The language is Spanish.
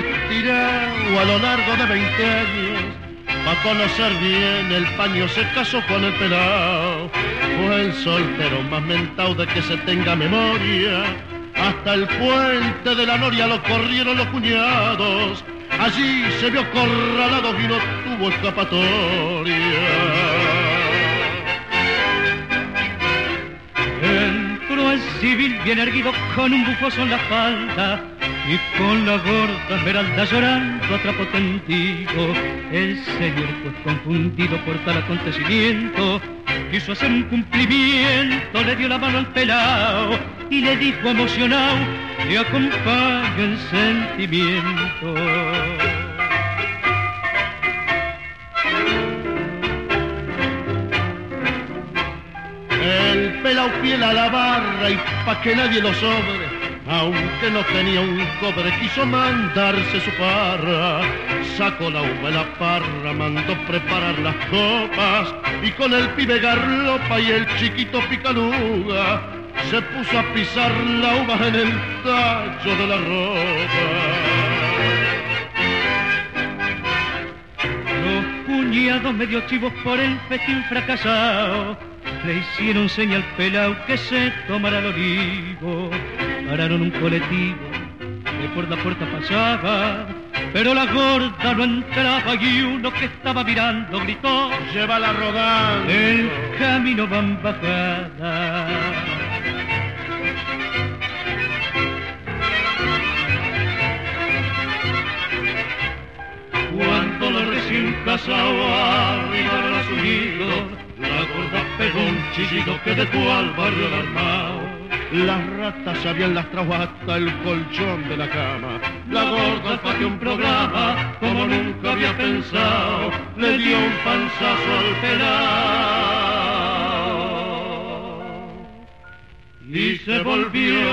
estirado a lo largo de 20 años para conocer bien el paño. Se casó con el pelao, fue el soltero más mentao de que se tenga memoria. Hasta el puente de la Noria lo corrieron los cuñados, allí se vio acorralado y no tuvo escapatoria. Entró el civil bien erguido con un bufoso en la falda y con la gorda Esmeralda llorando a trapo tendido. El señor pues confundido por tal acontecimiento quiso hacer un cumplimiento, le dio la mano al pelao y le dijo emocionado: te acompaño en sentimiento. El pelao fiel a la barra y pa' que nadie lo sobre, aunque no tenía un cobre, quiso mandarse su parra. Sacó la uva de la parra, mandó preparar las copas, y con el pibe Garlopa y el chiquito Picaluga se puso a pisar la uva en el tallo de la ropa. Los cuñados medio chivos por el festín fracasado le hicieron seña al pelao que se tomara el olivo. Pararon un colectivo que por la puerta pasaba, pero la gorda no entraba y uno que estaba mirando gritó: llévala rodando, el camino va en bajada. Cuando lo recién casado arriba los unidos, la gorda pegó un chillido que dejó al barrio alarmado. Las ratas habían lastrado hasta el colchón de la cama. La gorda al patio un programa como nunca había pensado, le dio un panzazo al pelao y se volvió.